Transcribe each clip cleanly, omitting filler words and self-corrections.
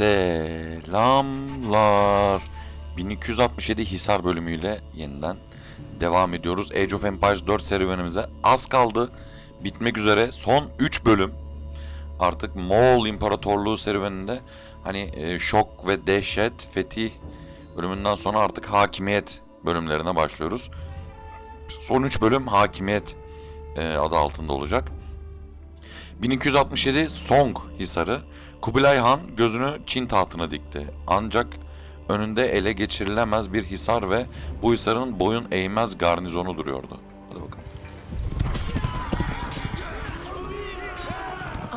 Selamlar. 1267 Hisar bölümüyle yeniden devam ediyoruz. Age of Empires 4 serüvenimize az kaldı. Bitmek üzere son 3 bölüm. Artık Moğol İmparatorluğu serüveninde hani şok ve dehşet, fetih bölümünden sonra artık hakimiyet bölümlerine başlıyoruz. Son 3 bölüm hakimiyet adı altında olacak. 1267 Song Hisarı. Kubilay Han gözünü Çin tahtına dikti. Ancak önünde ele geçirilemez bir hisar ve bu hisarın boyun eğmez garnizonu duruyordu. Hadi bakalım.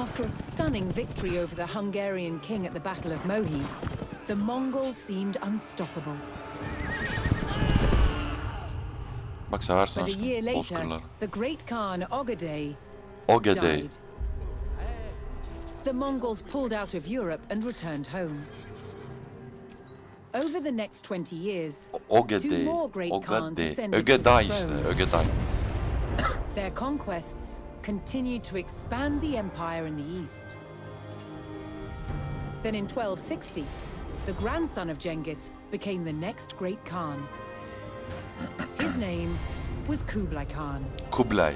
After a stunning victory over the Hungarian king at the Battle of Mohi, the Mongols seemed unstoppable. Bak seversin aşkım. Bozkırlar. The Great Khan Ögedei. The Mongols pulled out of Europe and returned home. Over the next 20 years, two more great Khans ascended to the throne. Their conquests continued to expand the empire in the east. Then in 1260, the grandson of Genghis became the next great Khan. His name was Kublai Khan. Kublai.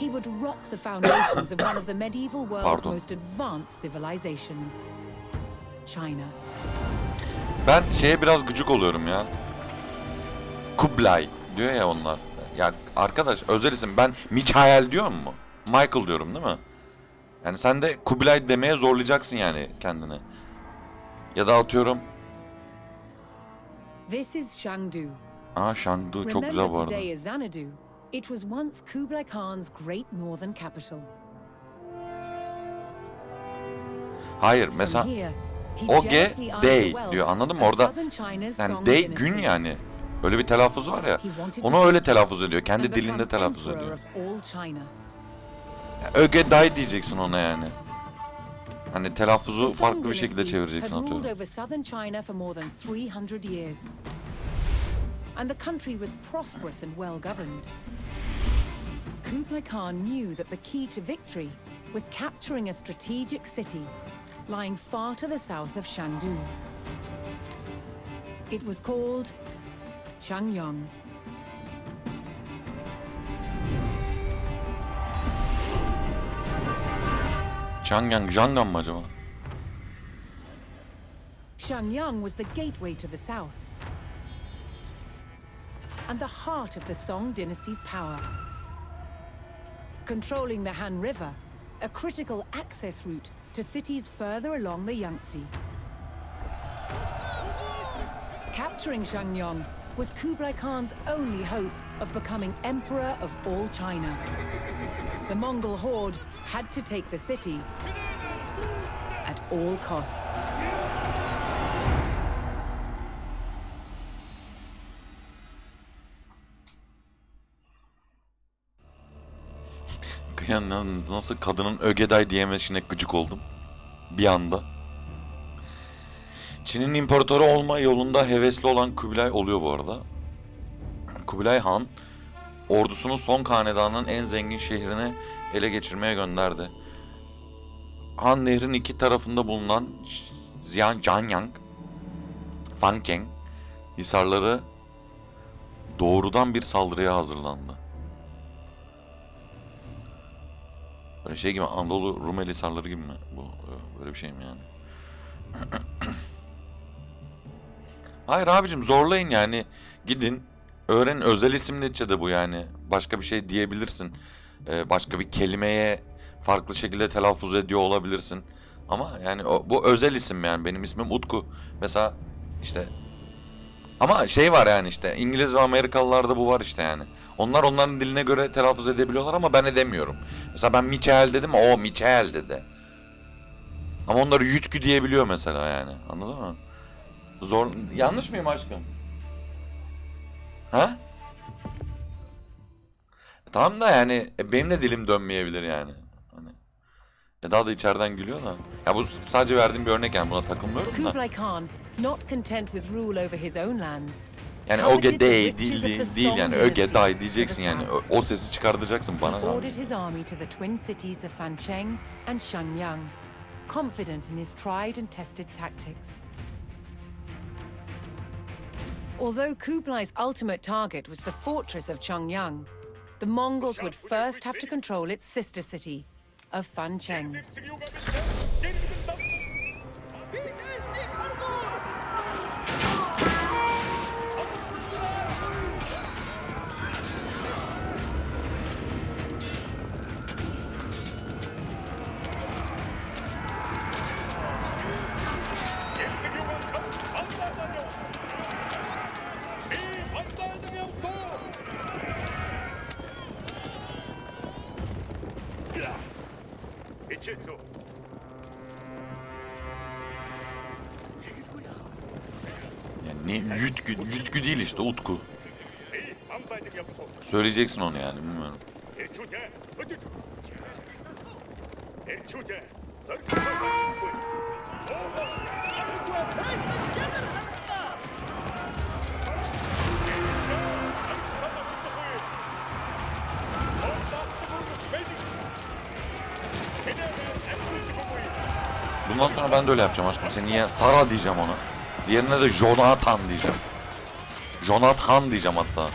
He would rock the foundations of one of the medieval world's most advanced civilizations, China. Ben şeye biraz gıcık oluyorum ya. Kublai diyor ya onlar. Ya arkadaş özel isim, ben Michael diyor mu? Michael diyorum değil mi? Yani sen de Kublai demeye zorlayacaksın yani kendini. Ya da atıyorum. This is Shangdu. Aa, Shangdu çok güzel bu arada. It was once Kublai Khan's great northern capital. Hayır, mesela Ögedei diyor, anladın mı? Orada yani dey gün yani. Öyle bir telaffuz var ya. Onu öyle telaffuz ediyor. Kendi dilinde telaffuz ediyor. Yani Ögedei diyeceksin ona yani. Hani telaffuzu farklı bir şekilde çevireceksin atıyorum. And the country was prosperous and well governed. Kublai Khan knew that the key to victory was capturing a strategic city lying far to the south of Shandong. It was called Changyang. Changyang, Zhangyang mı acaba? Shangyang was the gateway to the south and the heart of the Song dynasty's power. Controlling the Han River, a critical access route to cities further along the Yangtze. Capturing Shangyang was Kublai Khan's only hope of becoming emperor of all China. The Mongol horde had to take the city at all costs. Yani nasıl kadının Ögedei diyemesine gıcık oldum bir anda. Çin'in imparatoru olma yolunda hevesli olan Kubilay oluyor bu arada. Kubilay Han ordusunu Song hanedanının en zengin şehrini ele geçirmeye gönderdi. Han Nehri'nin iki tarafında bulunan Xiangyang, Fancheng hisarları doğrudan bir saldırıya hazırlandı. Böyle şey gibi, Anadolu Rumeli Hisarları gibi mi bu? Böyle bir şey mi yani? Hayır abicim, zorlayın yani. Gidin öğrenin, özel isim neticede bu yani. Başka bir şey diyebilirsin. Başka bir kelimeye farklı şekilde telaffuz ediyor olabilirsin. Ama yani bu özel isim yani. Benim ismim Utku. Mesela işte. Ama şey var yani işte, İngiliz ve Amerikalılarda bu var işte yani. Onların diline göre telaffuz edebiliyorlar ama ben edemiyorum. Mesela ben Michael dedim, o Michael dedi. Ama onlar Yütkü diyebiliyor mesela yani. Anladın mı? Zor. Yanlış mıyım aşkım? Ha? Tamam da yani benim de dilim dönmeyebilir yani. Hani. Ya daha da içeriden gülüyor da. Ya bu sadece verdiğim bir örnek yani, buna takılmıyorum da. Not content with rule over his own lands. Yani Ögedei değil yani, Ögedei diyeceksin yani, o sesi çıkartacaksın bana. Ordered his army to the twin cities of Fancheng and Shangyang confident in his tried and tested tactics. Although Kublai's ultimate target was the fortress of Changyang, the Mongols would first have to control its sister city of Fancheng. Yüzgü değil işte, Utku. Söyleyeceksin onu yani, bilmiyorum. Bundan sonra ben de öyle yapacağım aşkım. Sen niye Sara diyeceğim ona. Diğerine de Jonathan diyeceğim. Jonathan diyeceğim hatta.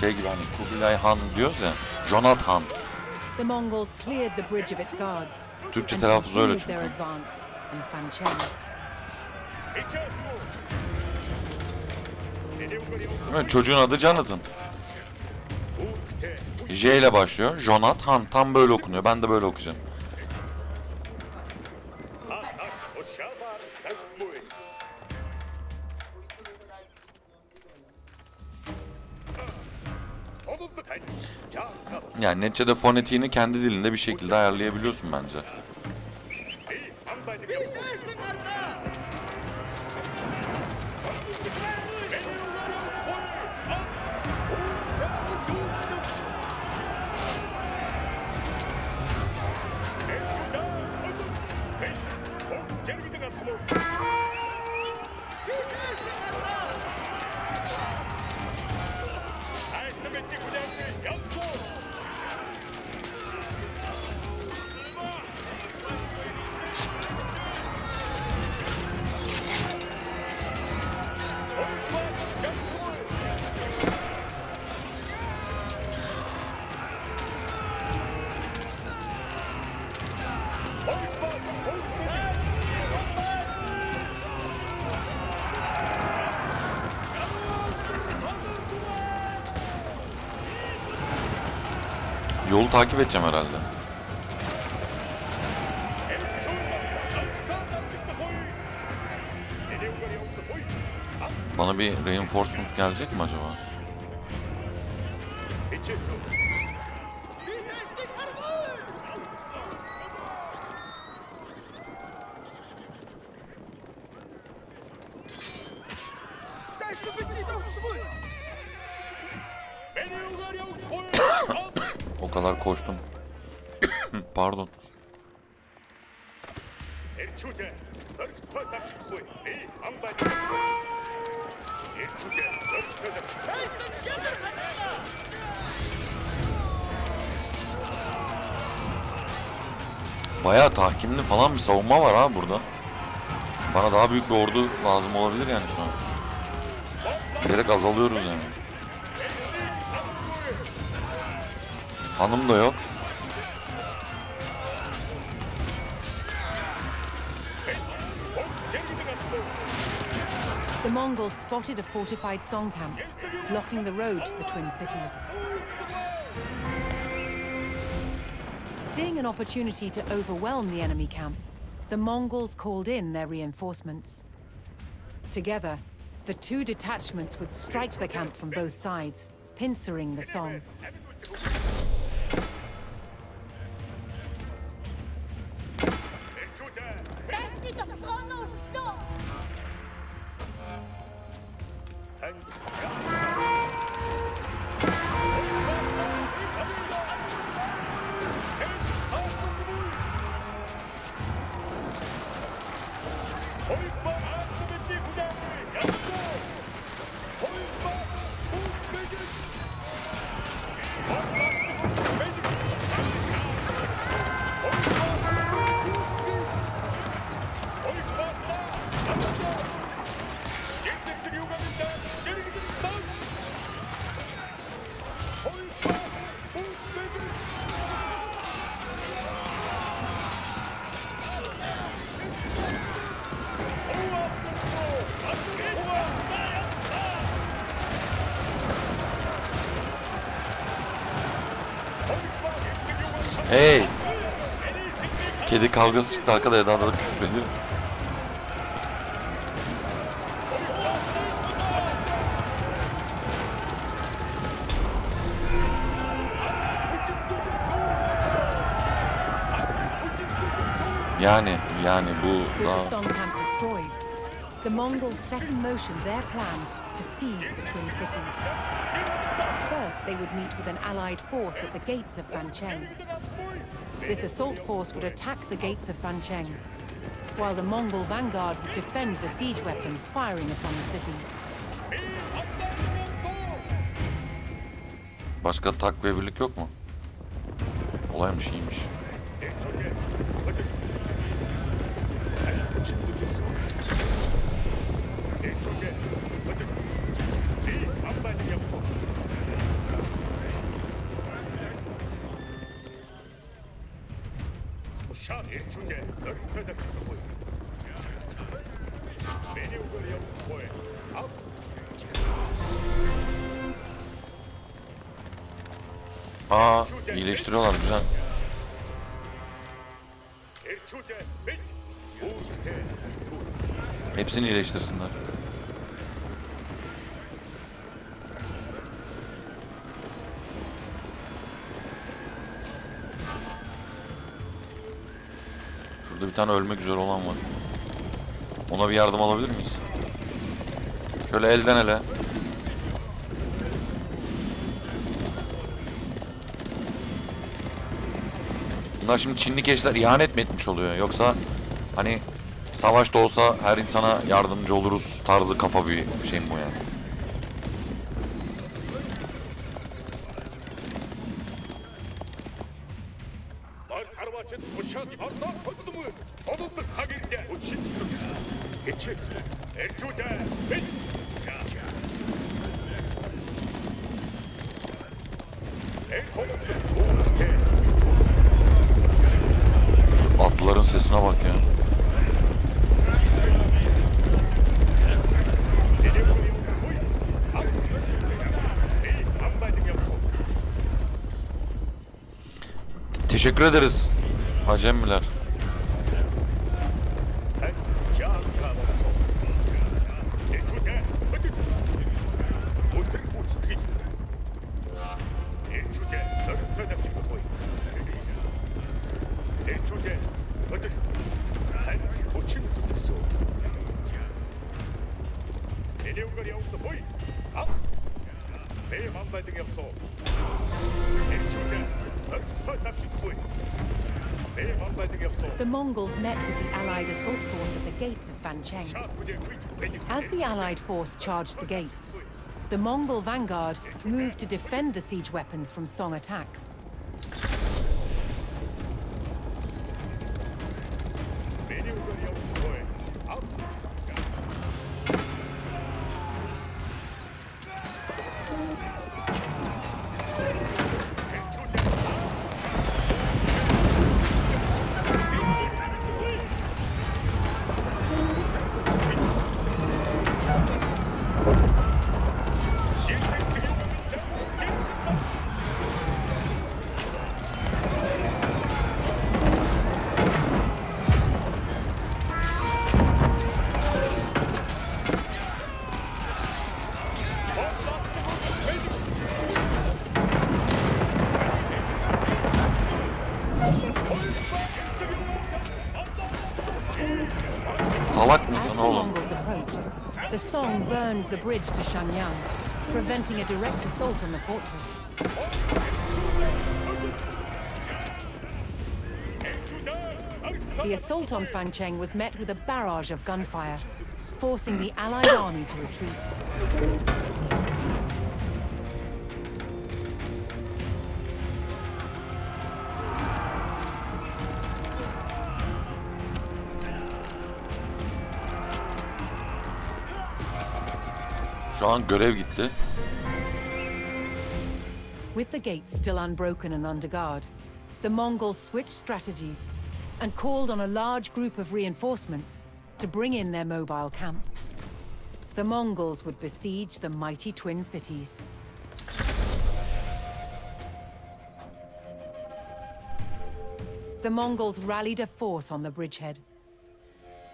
Şey gibi hani Kubilay Han diyoruz ya. Jonathan. Türkçe telaffuzu öyle çünkü. Evet, çocuğun adı Jonathan. J ile başlıyor. Jonathan tam böyle okunuyor. Ben de böyle okuyacağım. Yani neticede fonetiğini kendi dilinde bir şekilde ayarlayabiliyorsun bence. Yolu takip edeceğim herhalde. Bana bir reinforcement gelecek mi acaba? O kadar koştum. Pardon. Bayağı tahkimli falan bir savunma var ha burada. Bana daha büyük bir ordu lazım olabilir yani şu an. Giderek azalıyoruz yani. Hanım da yok. The Mongols spotted a fortified Song camp, blocking the road to the twin cities. Seeing an opportunity to overwhelm the enemy camp, the Mongols called in their reinforcements. Together, the two detachments would strike the camp from both sides, pincering the Song. Hey! Kedi kavgası çıktı arkada, Eda'da da küfür ediyor. Yani bu daha... The Mongols set in motion their plan to seize the twin cities. First, they would meet with an allied force at the gates of Fancheng. This assault force would attack the gates of Fancheng, while the Mongol vanguard would defend the siege weapons firing upon the cities. Başka takviye birlik yok mu? Olaymış, iyiymiş. Aa, iyileştiriyorlar, güzel. Hepsini iyileştirsinler. Şurada bir tane ölmek üzere olan var. Ona bir yardım alabilir miyiz? Şöyle elden ele. Bunlar şimdi Çinli keşler ihanet mi etmiş oluyor? Yoksa hani savaş da olsa her insana yardımcı oluruz tarzı kafa bir şey mi bu yani? Şu atlıların sesine bak ya. Teşekkür ederiz Hacemliler. The Mongols met with the Allied assault force at the gates of Fancheng. As the Allied force charged the gates, the Mongol vanguard moved to defend the siege weapons from Song attacks. The Song burned the bridge to Shangyang, preventing a direct assault on the fortress. The assault on Fancheng was met with a barrage of gunfire, forcing the Allied army to retreat. Şu an görev gitti. With the gates still unbroken and under guard, the Mongols switched strategies and called on a large group of reinforcements to bring in their mobile camp. The Mongols would besiege the mighty twin cities. the Mongols rallied a force on the bridgehead.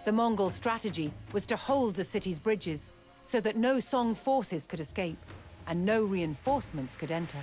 The Mongol strategy was to hold the city's bridges so that no Song forces could escape and no reinforcements could enter.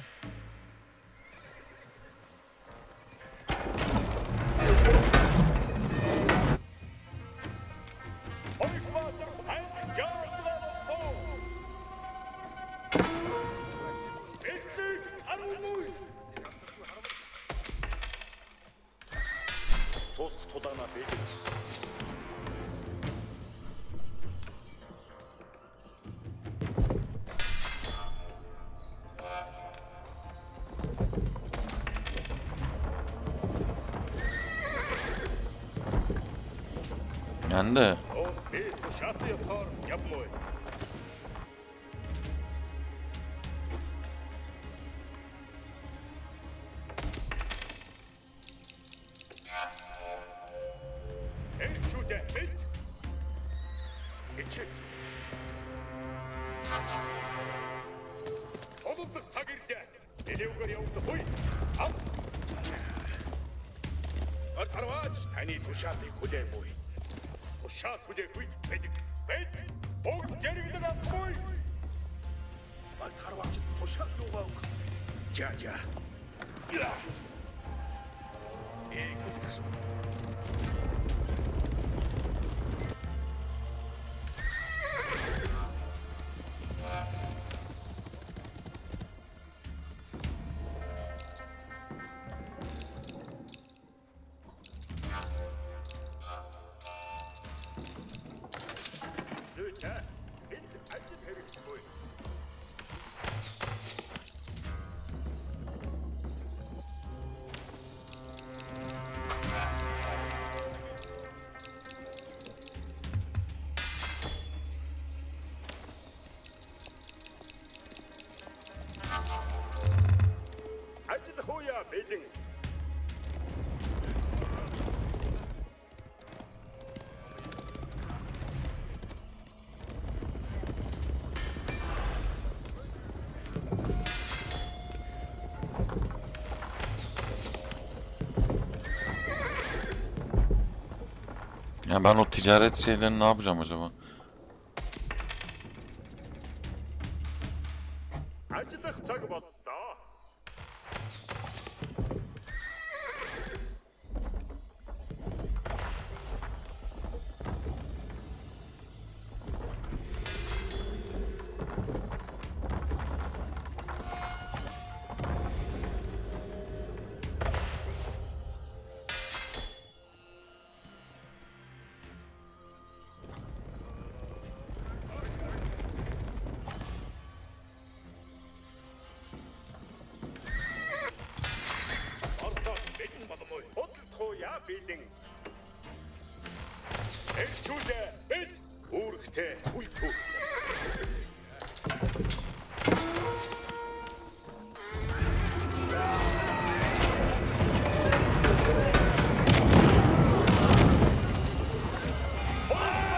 Yani ben o ticaret şeylerini ne yapacağım acaba?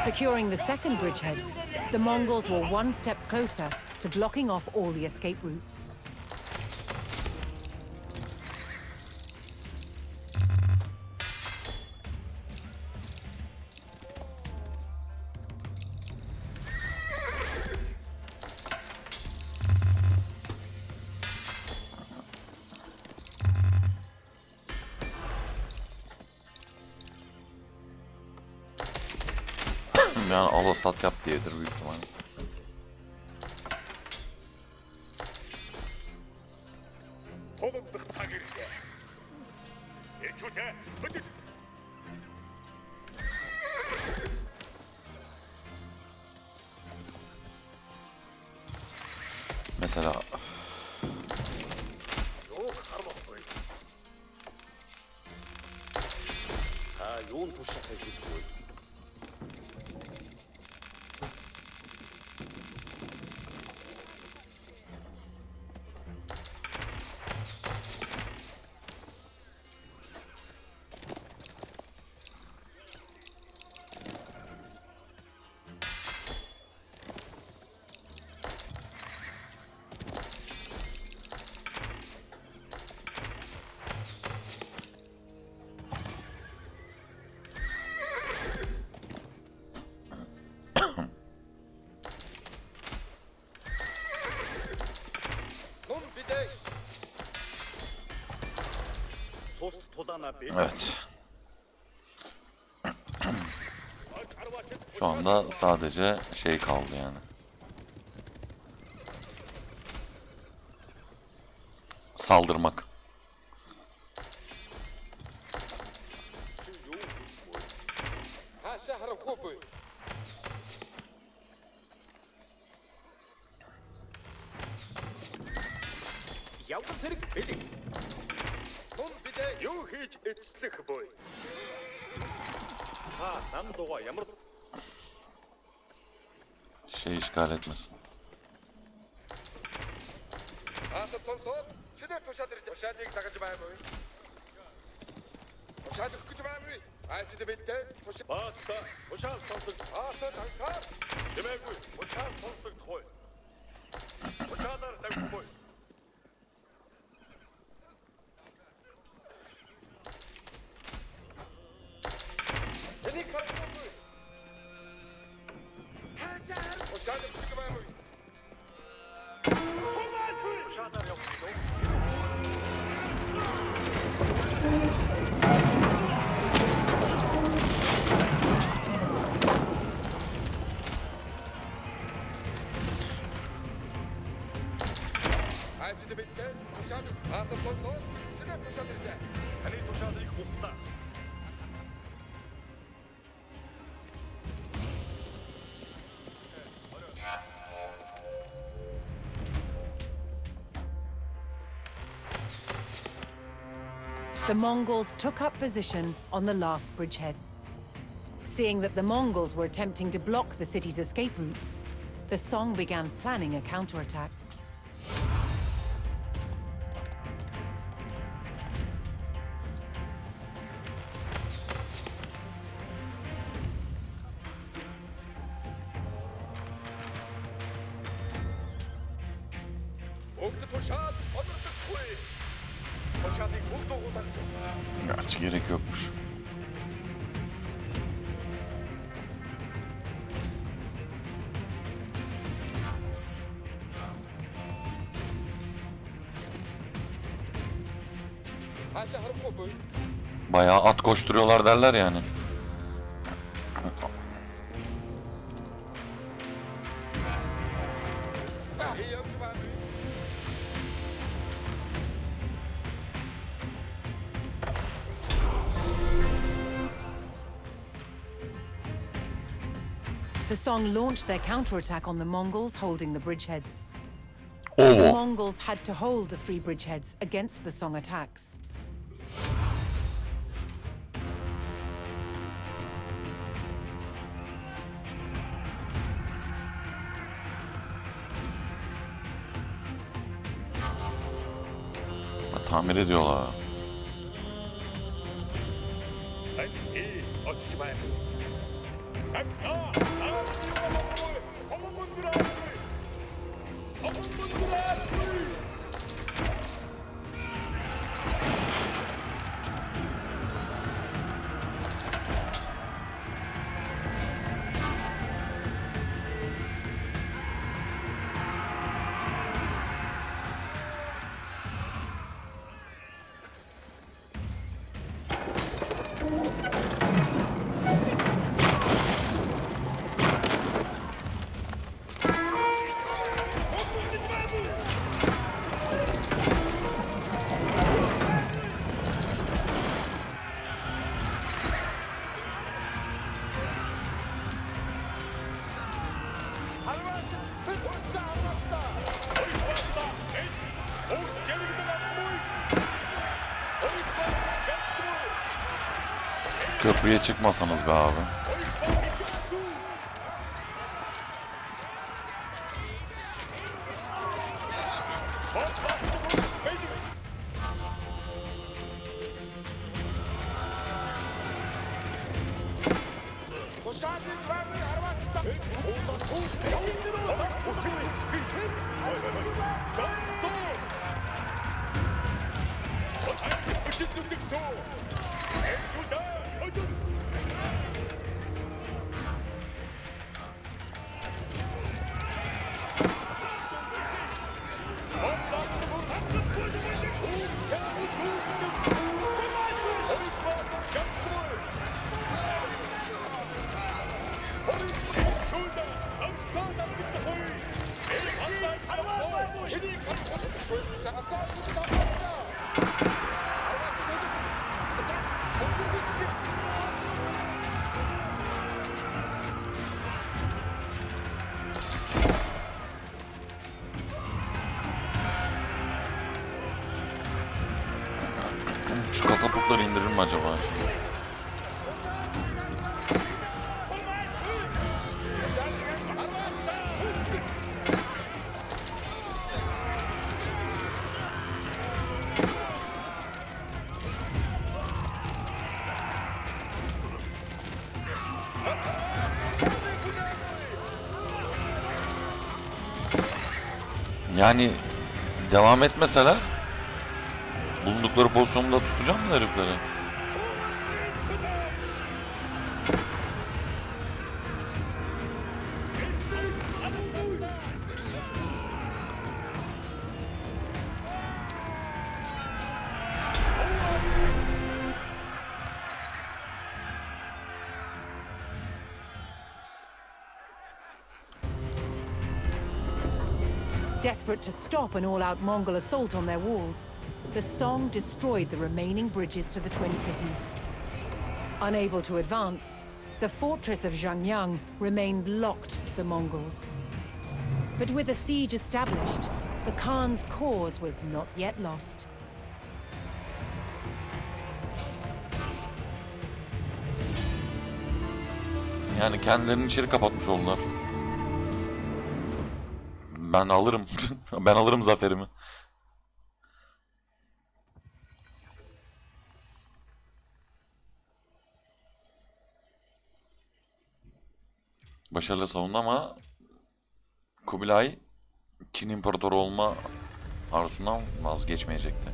Securing the second bridgehead, the Mongols were one step closer to blocking off all the escape routes. Salt yap diyedir büyük ihtimalle. Mesela Evet. Şu anda sadece şey kaldı yani. Saldırmak. Şey işgal etmesin. The Mongols took up position on the last bridgehead. Seeing that the Mongols were attempting to block the city's escape routes, the Song began planning a counterattack. Gerçi gerek yokmuş. Bayağı at koşturuyorlar derler yani. The Song launched their counterattack on the Mongols holding the bridgeheads. The Mongols had to hold the three bridgeheads against the Song attacks. Tamir ediyorlar. Köprüye çıkmasanız be abi. Şu katapultları indirir mi acaba? Yani devam etmeseler bulundukları pozisyonda tutacağım mı herifleri? Desperate to stop an all-out Mongol assault on their walls, the Song destroyed the remaining bridges to the Twin Cities. Unable to advance, the fortress of Zhangyang remained locked to the Mongols. But with a siege established, the Khan's cause was not yet lost. Yani kendilerini içeri kapatmış oldular. Ben alırım. Ben alırım zaferimi. Başarılı savundu ama Kubilay Çin imparatoru olma arzusundan vazgeçmeyecekti.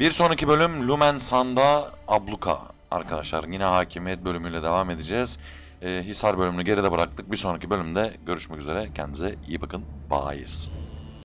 Bir sonraki bölüm Lumen Sanda Abluka arkadaşlar. Yine hakimiyet bölümüyle devam edeceğiz. Hisar bölümünü geride bıraktık. Bir sonraki bölümde görüşmek üzere. Kendinize iyi bakın. Bye.